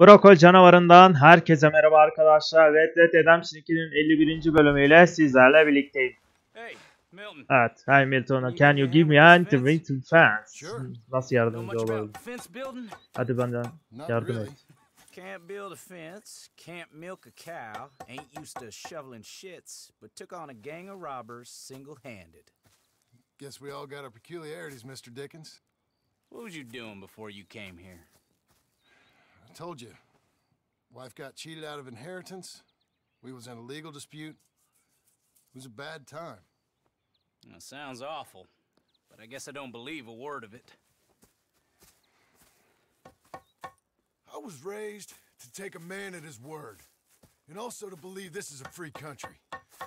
Brokoli Canavarı'ndan herkese merhaba arkadaşlar. Red Dead Redemption 2'nin 51. bölümüyle sizlerle birlikteyim. Hey Milton. Evet, hey Milton, can you give me an intervention fence? Sure. Nasıl yardımcı olalım? Hadi benden yardım et. Can't build a fence, can't milk a cow, ain't used to shoveling shits, but took on a gang of robbers single-handed. Guess we all got our peculiarities, Mr. Dickens. What was you doing before you came here? I told you. Wife got cheated out of inheritance. We was in a legal dispute. It was a bad time. That sounds awful, but I guess I don't believe a word of it. I was raised to take a man at his word, and also to believe this is a free country.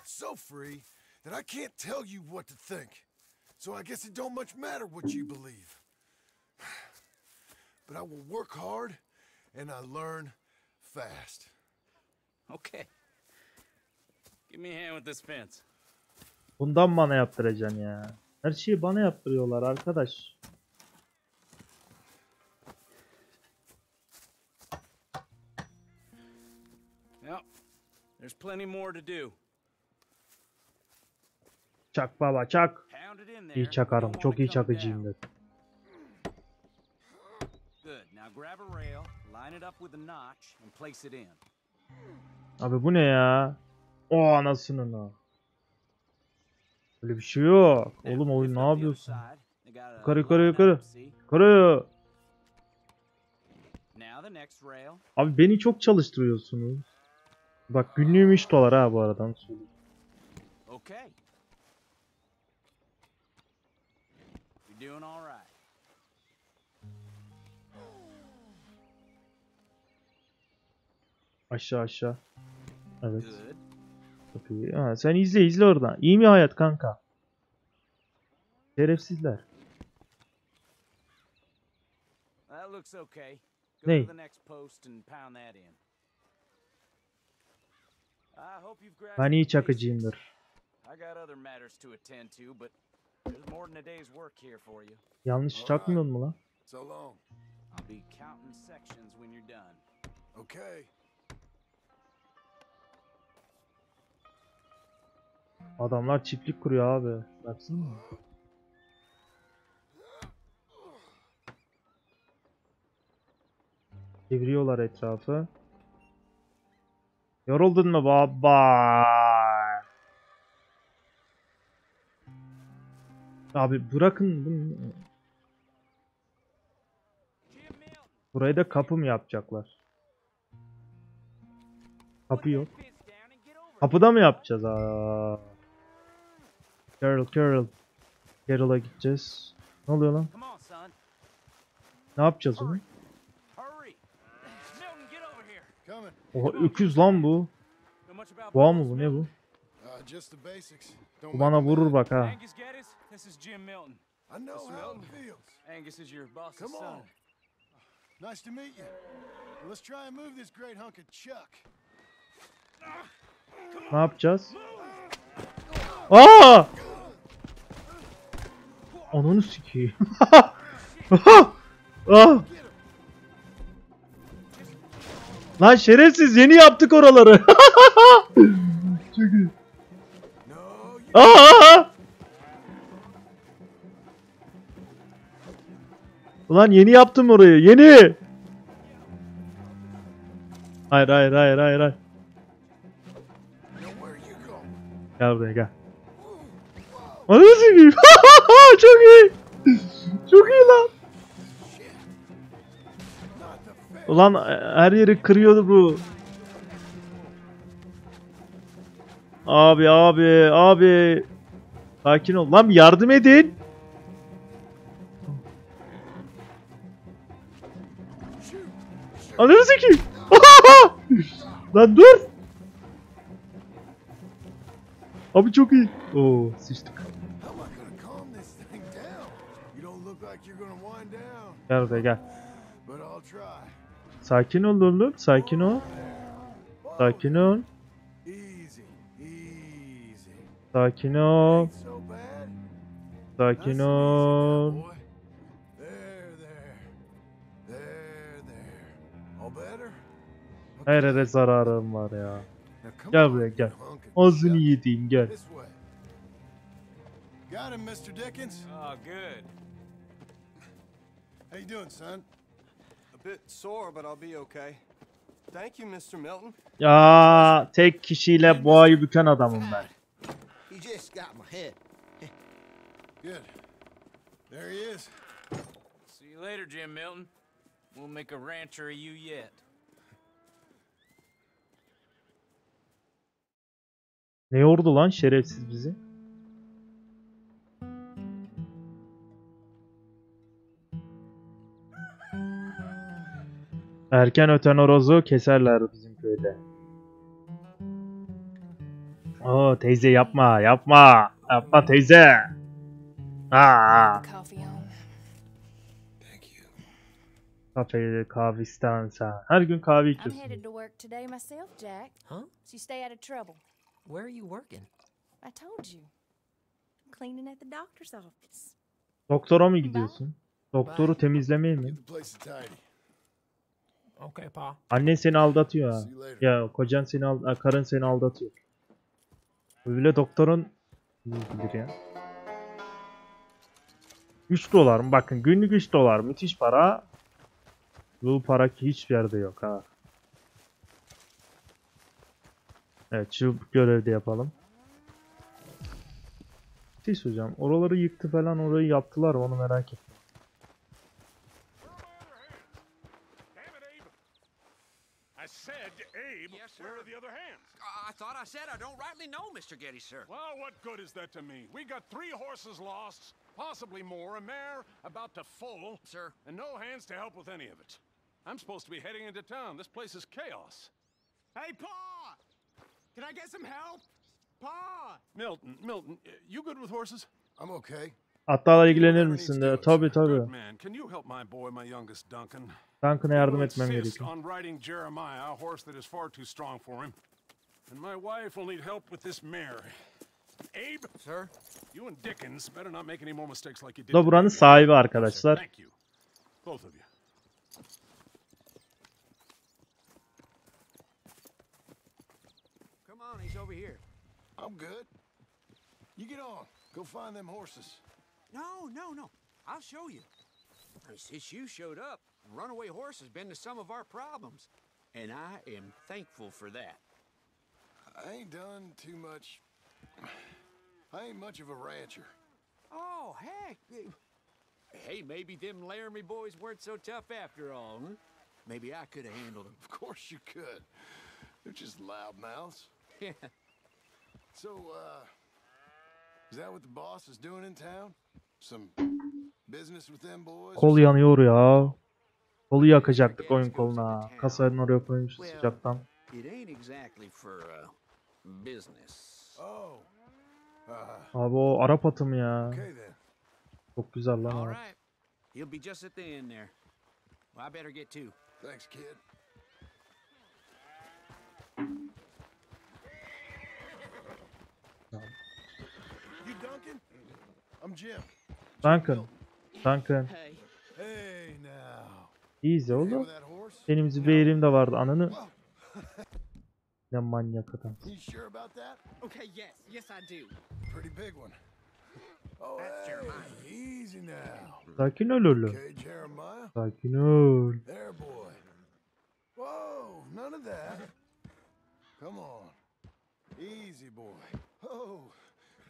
So free that I can't tell you what to think. So I guess it don't much matter what you believe. But I will work hard, and I learn fast. Okay. Give me a hand with this fence. Bundan bana yaptıracaksın ya. Her şeyi bana yaptırıyorlar arkadaş. There's plenty more to do. Çak baba çak. İyi çakarım. Çok iyi çakıcıyım dedi. Abi bu ne ya? O anasının o. Öyle bir şey yok. Oğlum oyun ne yapıyorsun? Yukarı yukarı yukarı. Yukarı. Abi beni çok çalıştırıyorsunuz. Bak günlüğüm $3 ha bu aradan sonra. Okay. You're doing all right. Aşağı aşağı. Evet. Ha, sen izle oradan. İyi mi hayat kanka? Şerefsizler. Ney? Ben iyi çakıcıyımdır. Yanlış çakmıyor mu lan? Adamlar çiftlik kuruyor abi. Baksana mı? Çeviriyorlar etrafı. Yoruldun mu baba? Abi bırakın bunu. Burayı da kapı mı yapacaklar? Kapı yok. Kapıda mı yapacağız? Aa. Carol'a gideceğiz. Ne oluyor lan? Ne yapacağız onu? Oha öküz lan bu. Boğa mı bu, ne bu? Bu bana vurur bak ha. Ne yapacağız? Aaa! Ananı sikeyim. Aaa! Lan şerefsiz yeni yaptık oraları. Çok iyi. Aa! Ulan yeni yaptım orayı. Yeni. Hayır. Gel buraya gel. Anasını. Çok iyi. Çok iyi lan. Ulan her yeri kırıyordu bu. Abi. Sakin ol. Lan yardım edin. Ananı sikeyim. Lan dur. Abi çok iyi. Oo sıçtık. Gel buraya gel. Sakin ol oğlum, sakin ol. Sakin ol. Sakin ol. Sakin ol. Her yere zararım var ya. Gel buraya gel. Ağzını yediğim gel. Got him, Mr. Dickens. Oh, good. How you doing, son? A bit sore, but I'll be okay. Thank you, Mr. Milton. Ya tek kişiyle boğayı büken adamım ben. He just got my head. Good. There he is. See you later, Jim Milton. We'll make a rancher of you yet. Ne yordu lan şerefsiz bizi? Erken öten orozu keserler bizim köyde. Oo teyze yapma, yapma. Yapma teyze. Aa. Kafede kahve istansa. Her gün kahve içiyorsun. Where are you working? I told you. I'm cleaning at the doctor's office. Doktora mı gidiyorsun? Doktoru temizlemeye mi? Okay, pa. Annen seni aldatıyor ha. Ya kocan seni aldatıyor, karın seni aldatıyor. Böyle doktorun nedir ya? $3 mı? Bakın günlük $3 müthiş para. Bu para ki hiçbir yerde yok ha. Evet, şu görevi de yapalım. Siz hocam, oraları yıktı falan, orayı yaptılar, onu merak ettim. Can I get some help? Pa! Milton, you good with horses? I'm okay. Atlarla ilgilenir misin de? Tabii tabii. Can you help my boy, my youngest Duncan? Duncan'a yardım etmem gerekiyor. On riding Jeremiah, a horse that is far too strong for him. And my wife will need help with this mare. Abe, sir, you and Dickens better not make any more mistakes like you did. Da buranın sahibi arkadaşlar. Thank you. Both of you. He's over here. I'm good. You get on. Go find them horses. No, no. I'll show you. Since you showed up, runaway horse has been to some of our problems. And I am thankful for that. I ain't done too much. I ain't much of a rancher. Oh, heck. Hey, maybe them Laramie boys weren't so tough after all. Huh? Maybe I could have handled them. Of course you could. They're just loud mouths. So, is that what the boss is doing in town? Some business with them boys? Kol yanıyor ya. Kolu yakacaktık oyun koluna. Kasanın oraya koymuş sıcaktan. Abi o Arap atı mı ya? Çok güzel lan abi. Duncan? I'm Jim. Duncan. Hey now. İyiyiz oğlum. Benim züberim de vardı ananı. Ne manyak adam. You sure about that? Okay, yes I do. Pretty big one. Oh, easy now. Sakin ol oğlum. Sakin ol. There boy. Whoa, none of that. Come on. Easy boy. Oh.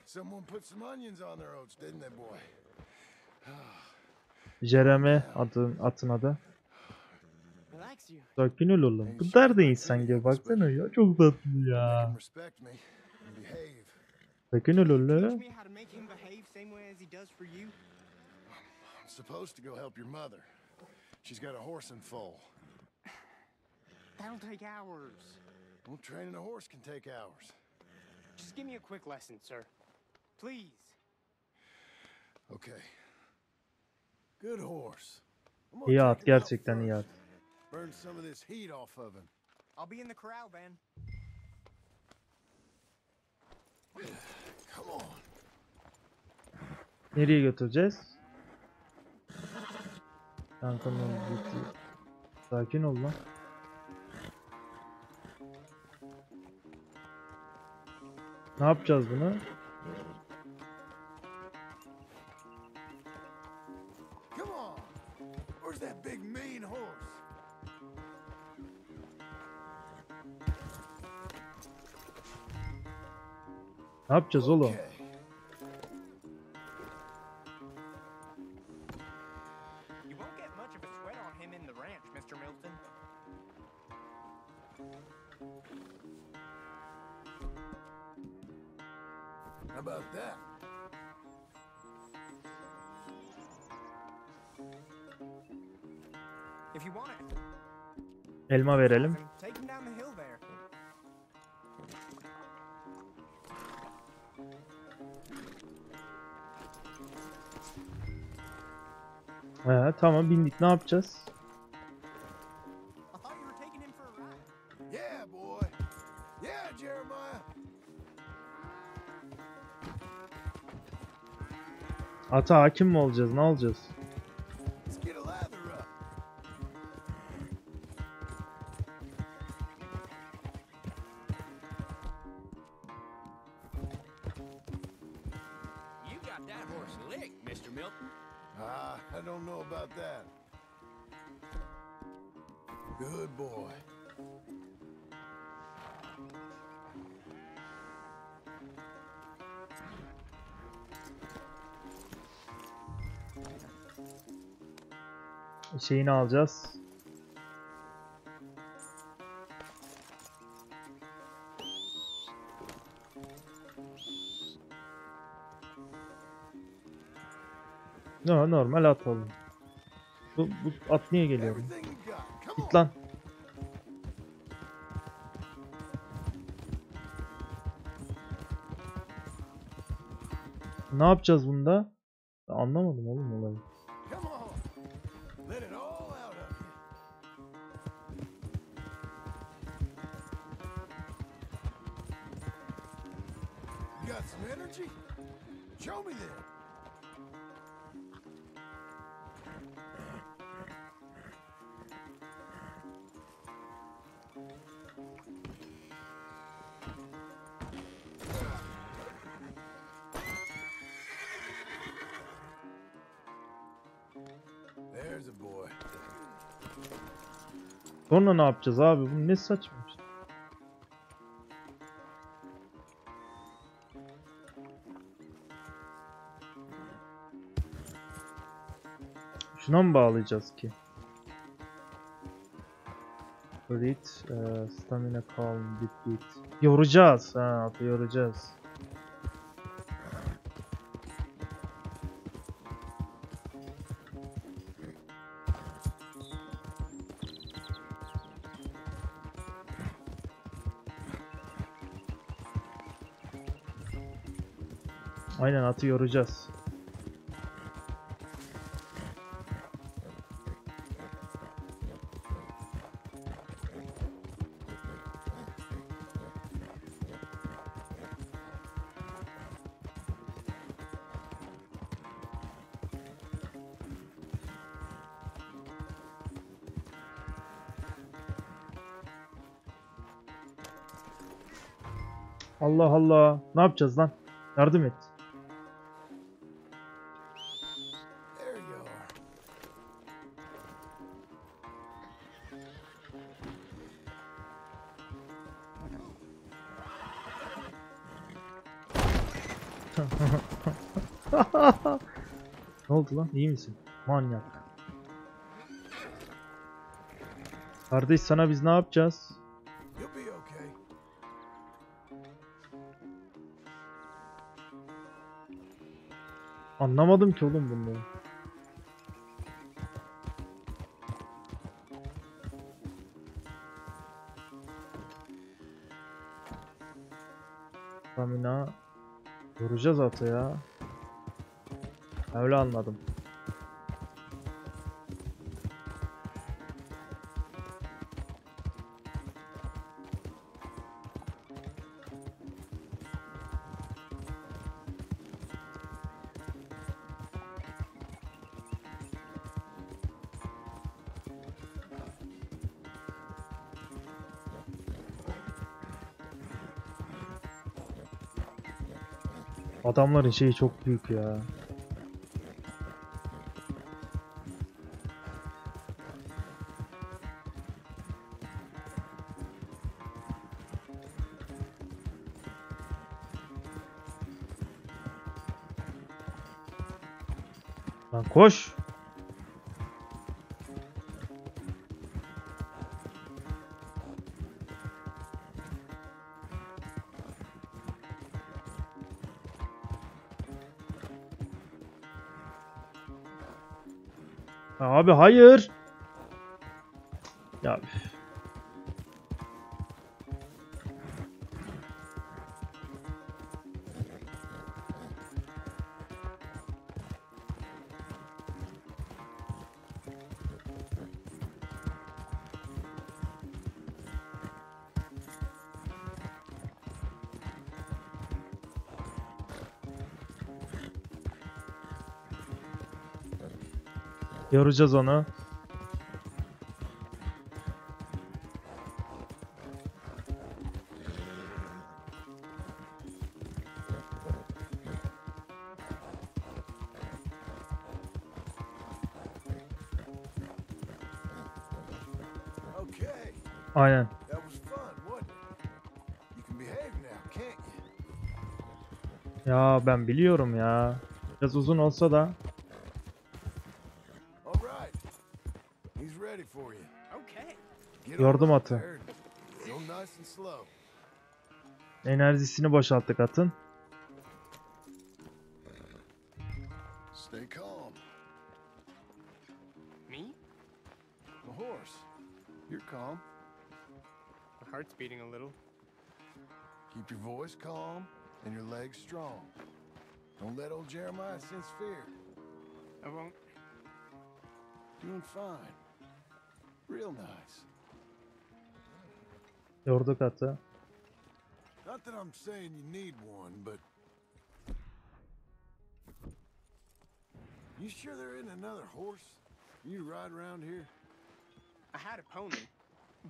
Someone put some onions on their oats, didn't they, boy? Jeremy atın adı. Sakin ol oğlum. Bu derdi insan gibi baksana ya. Çok tatlı ya. Sakin ol oğlum. Supposed to go help your mother. She's got a horse in foal. That'll take hours. Well, training a horse can take hours. Just give me a quick lesson, sir. Please. Okay. Good horse. İyi at, gerçekten iyi at. Burn some of this heat off of him. I'll be in the corral, Ben. Come on. Nereye götüreceğiz? Kankamın. Sakin ol lan. Ne yapacağız bunu? Ne yapacağız oğlum? Elma verelim. Ha, tamam bindik, ne yapacağız? Ata hakim mi olacağız? Ne olacağız? Şeyini alacağız. No, normal at oğlum. Bu at niye geliyor? Git lan. Ne yapacağız bunda? Ben anlamadım oğlum olayı. Sonra ne yapacağız abi? Bu ne saçma bir şey. Şuna mı bağlayacağız ki? Rit, stamina kalın, bit. Yoracağız, ha, yoracağız. Aynen atı yoracağız. Allah Allah. Ne yapacağız lan? Yardım et. Ne oldu lan? İyi misin? Manyak. Kardeş sana biz ne yapacağız? Anlamadım ki oğlum bunları. Stamina vuracağız atı ya. Öyle anladım. Adamların şeyi çok büyük ya. Lan koş. Abi hayır. Ya. Yoracağız onu. Aynen. Ya ben biliyorum ya. Biraz uzun olsa da. Yardım atı. Enerjisini boşalttık atın. Yorduk atı. Not that I'm saying you need one, but you sure there isn't another horse you ride around here? I had a pony,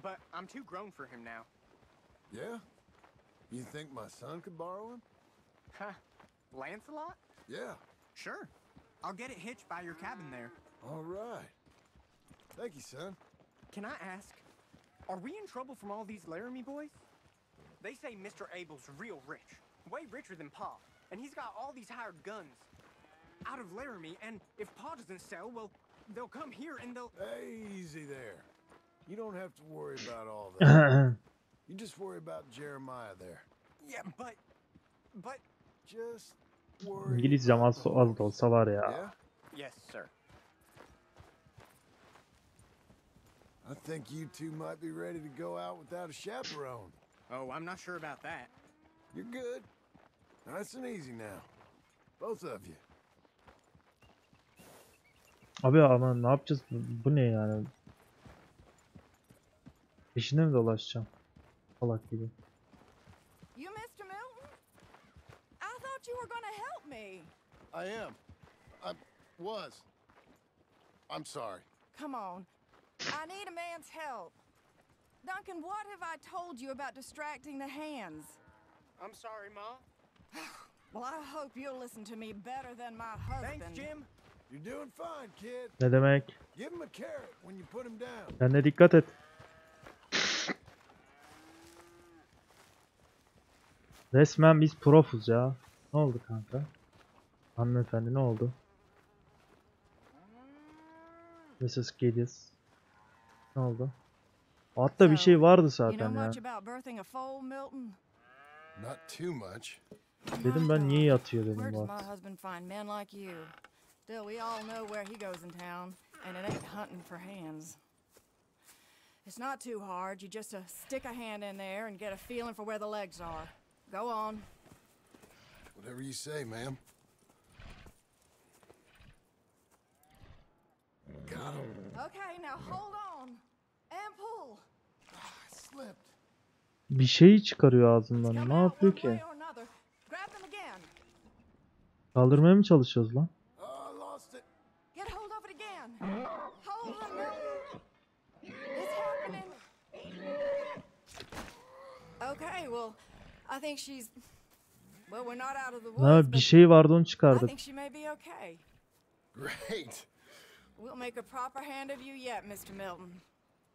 but I'm too grown for him now. Yeah? You think my son could borrow him? Huh? Lancelot? Yeah. Sure. I'll get it hitched by your cabin there. All right. Thank you, son. Can I ask? Are we in trouble from all these Laramie boys? They say Mr. Abel's real rich, way richer than Pa, and he's got all these hired guns out of Laramie, and if Pa doesn't sell, well, they'll come here and they'll... Hey, easy there. You don't have to worry about all that. You just worry about Jeremiah there. Yeah, but... Just worry... İngilizcem az da olsa var ya. Yes, sir. I think you two might be ready to go out without a chaperone. Oh, I'm not sure about that. You're good. Nice and easy now. Both of you. Abi ama ne yapacağız? Bu ne yani? Peşine mi dolaşacağım? Salak gibi. You Mr. Milton? I thought you were gonna help me. I am. I was. I'm sorry. Come on. I need a man's help. Duncan, what have I told you about distracting the hands? I'm sorry, Ma. Well, I hope you'll listen to me better than my husband. Thanks, Jim. You're doing fine, kid. Ne demek? Give him a carrot when you put him down. Sen de dikkat et. Resmen biz profuz ya. Ne oldu kanka? Hanımefendi ne oldu? Mrs. Giddis. Ne oldu? Atta bir şey vardı zaten ya. Dedim ben niye yatıyor dedim bu at. Bir şeyi çıkarıyor ağzından. Ne yapıyor ki? Kaldırmaya mı çalışıyoruz lan? Okay, well, I think she's Ha, bir şey vardı onu çıkardık.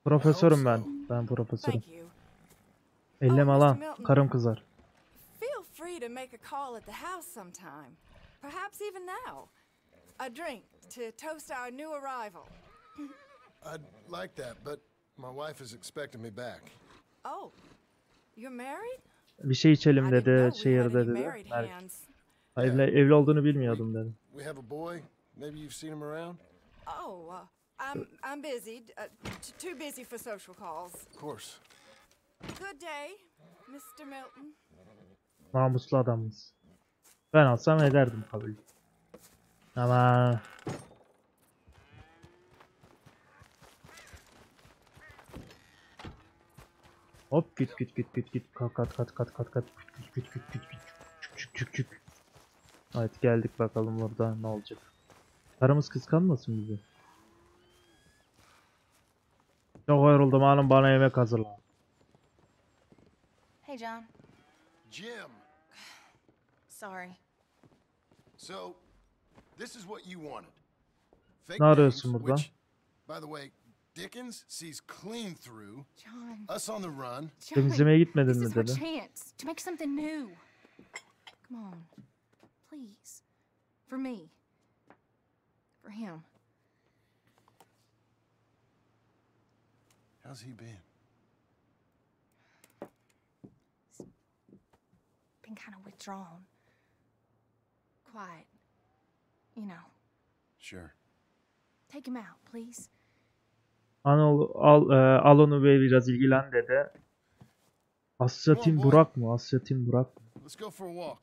Profesörüm ben. Ben profesörüm. Elleme lan. Karım kızar. A drink to toast our new arrival. I'd like that, but my wife is expecting me back. Oh, you're married? Bir şey içelim dedi, şehirde dedi. Hayır, evli olduğunu bilmiyordum dedi. We have a boy. Maybe you've seen him around. Oh, I'm busy. Too busy for social calls. Of course. Good day, Mr. Milton. Namuslu adamız. Ben alsam ederdim kabul. Ama hop git kat evet, geldik bakalım burada ne olacak. Karımız kıskanmasın bizi. Çok yoruldum hanım, bana yemek hazırla. Hey John. Jim. Sorry. So this is what you wanted. Fake names, which, by the way, Dickens sees clean through. John. Us on the run. John, this is our chance to make something new. Come on, please, for me, for him. How's he been? He's been kind of withdrawn, quiet. You know. Sure. Take him out, please. Al onu ve biraz ilgilen dedi. Hasretin Burak mı? Hasretin Burak mı? Let's go for a walk.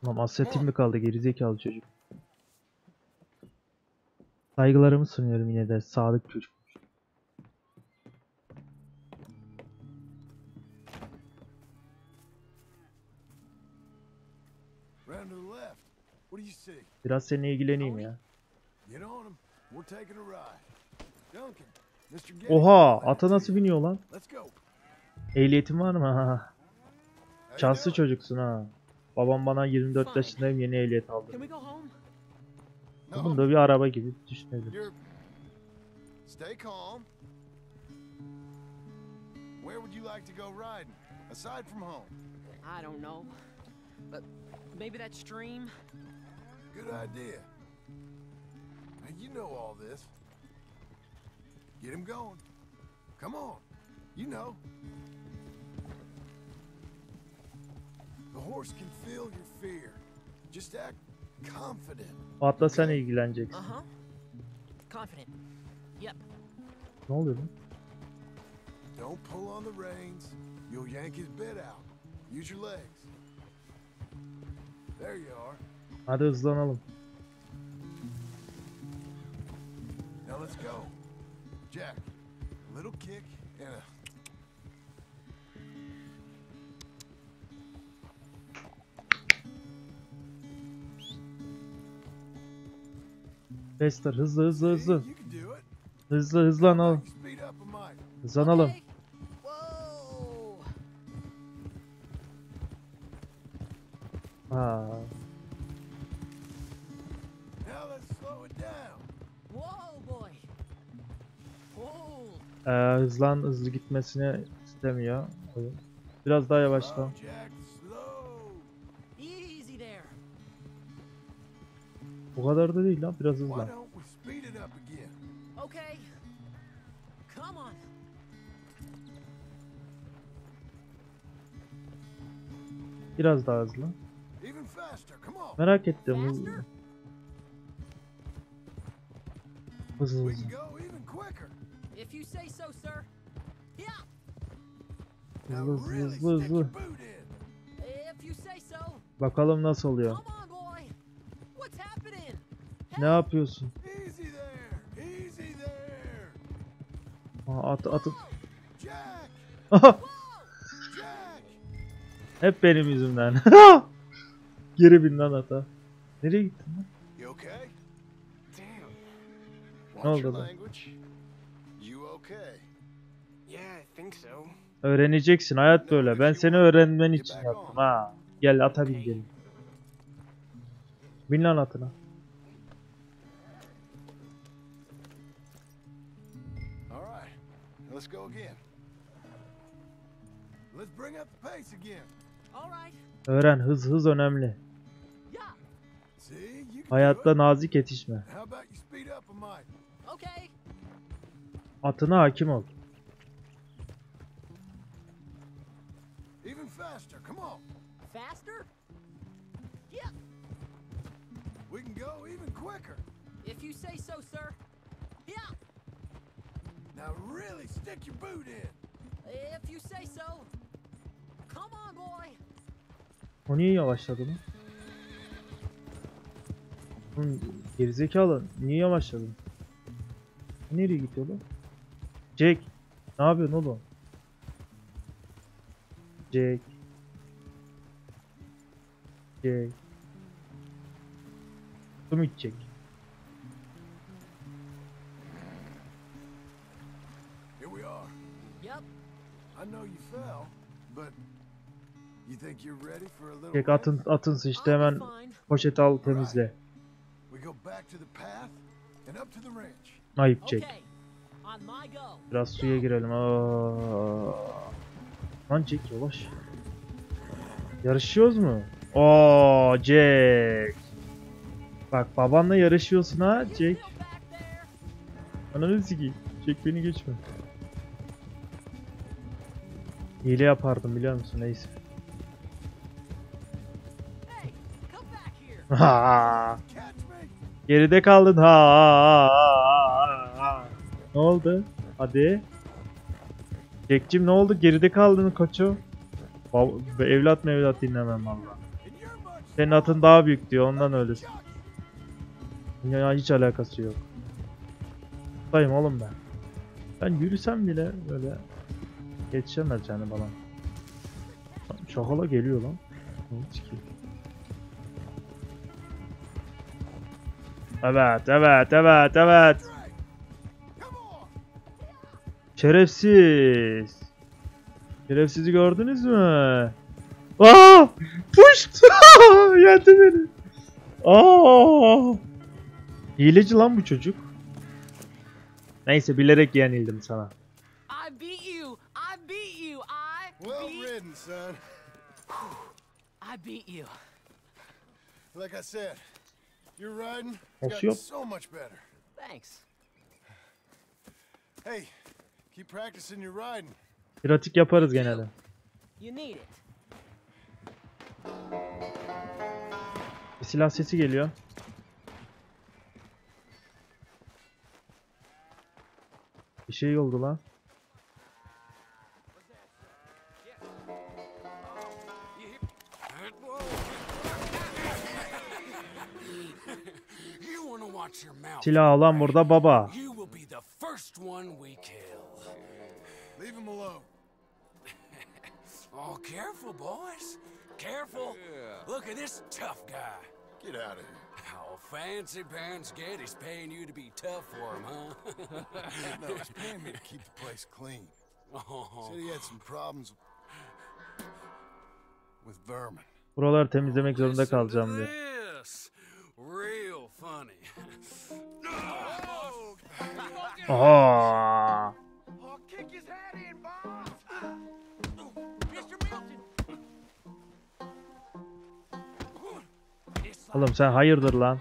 Tamam, hasretin mi kaldı gerizekalı çocuk? Saygılarımı sunuyorum yine de, sadık çocuk. Round to the left. Biraz seninle ilgileneyim ya. Oha, ata nasıl biniyor lan? Ehliyetin var mı? Şanslı çocuksun ha. Babam bana 24 yaşındayım yeni ehliyet aldı. Bunu da bir araba gibi düşünelim. Good idea. And you know all this. Get him going. Come on. You know. The horse can feel your fear. Just act confident. Atla sen ilgileneceksin. Confident. Yep. Ne oluyor lan? Don't pull on the reins. You'll yank his bit out. Use your legs. There you are. Hadi hızlanalım. Now let's go. Jack, little kick and a... Lester, hızlı. Hızlanalım. Hızlanalım. Ha. Hızlı gitmesini istemiyor. Biraz daha yavaşla. Bu kadar da değil lan, biraz hızlan. Biraz daha hızlı. Merak ettim. Hızlı. If you say so, sir. Yeah. Hızlı. If you say so. Bakalım nasıl oluyor. Ne yapıyorsun? Aa, atıp. Hep benim yüzümden. Geri bin lan ata. Nereye gittin lan? Ne oldu lan? Okay. Yeah, I think so. Öğreneceksin, hayat böyle. Ben seni öğrenmen için yaptım ha. Gel ata bin gelin. Bin lan atına. Let's go again. Let's bring up the pace again. All right. Öğren, hız önemli. Hayatta nazik yetişme. Atına hakim ol. Even faster. Come on. Faster? Yeah. We can go even quicker. If you say so, sir. Yeah. Now really stick your boot in. If you say so. Come on boy. O niye yavaşladı mı? Gerizekalı, niye yavaşladın? Nereye gidiyor lan? Jack, ne yapıyorsun oğlum? Jack. Su mu içecek? Jack atın işte hemen poşet al temizle. Ayıp Jack. Biraz suya girelim. Lan Jack yavaş. Yarışıyoruz mu? Oo Jack. Bak babanla yarışıyorsun ha Jack. Ananı sikeyim. Jack beni geçme. Hile yapardım biliyor musun? Neyse. Ha. Geride kaldın. Ha. Ne oldu? Hadi. Jack'cim ne oldu? Geride kaldın koçum. Evlat dinlemem valla. Senin atın daha büyük diyor. Ondan öylesin. Ya hiç alakası yok. Sayım oğlum ben. Ben yürüsem bile böyle geçemez yani falan. Şakala geliyor lan. Evet. Şerefsiz. Şerefsizi gördünüz mü? Aaa! Puşt! Yendi beni. Aaa! Hileci lan bu çocuk. Neyse bilerek yenildim sana. I beat you. Like I said. You're riding got so much better. Thanks. Hey, keep practicing your riding. Pratik yaparız genelde. You need it. Bir silah sesi geliyor. Bir şey oldu lan. Silah alan burada baba. Buraları temizlemek zorunda kalacağım diye. Aha. Oğlum sen hayırdır lan?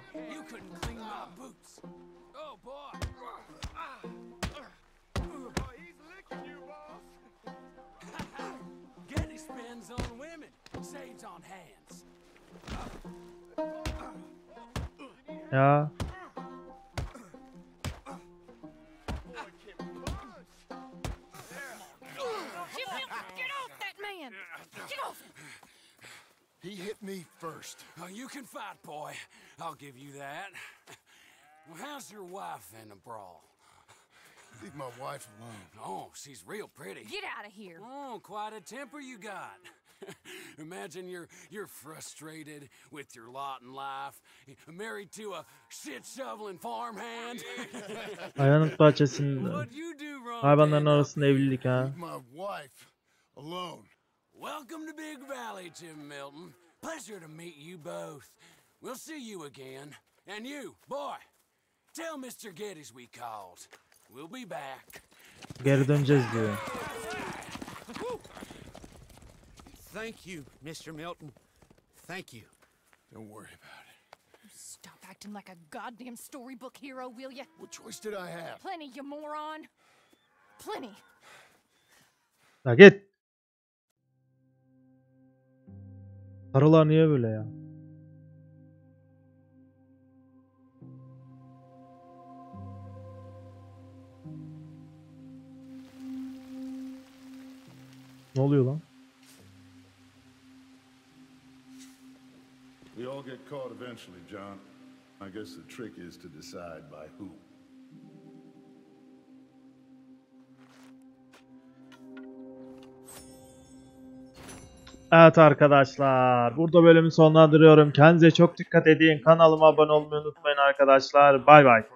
Ya. He hit me first. Oh, you can fight, boy. I'll give you that. Well, how's your wife in a brawl? Leave my wife alone. Oh, she's real pretty. Get out of here. Oh, quite a temper you got. Imagine you're frustrated with your lot in life, married to a shit shoveling farmhand. Hayvanların bahçesinde. Hayvanların arasında evlilik ha. alone. Welcome to Big Valley, Tim Milton. Pleasure to meet you both. We'll see you again. And you, boy, tell Mr. Geddes we called. We'll be back. Geri döneceğiz diyor. Thank you, Mr. Milton. Thank you. Don't worry about it. Stop acting like a goddamn storybook hero, will you? What choice did I have? Plenty, you moron. Plenty. Now get. Paralar niye böyle ya? Ne oluyor lan? We all get caught eventually, John. I guess the trick is to decide by who. Evet arkadaşlar, burada bölümü sonlandırıyorum. Kendinize çok dikkat edin. Kanalıma abone olmayı unutmayın arkadaşlar. Bay bay.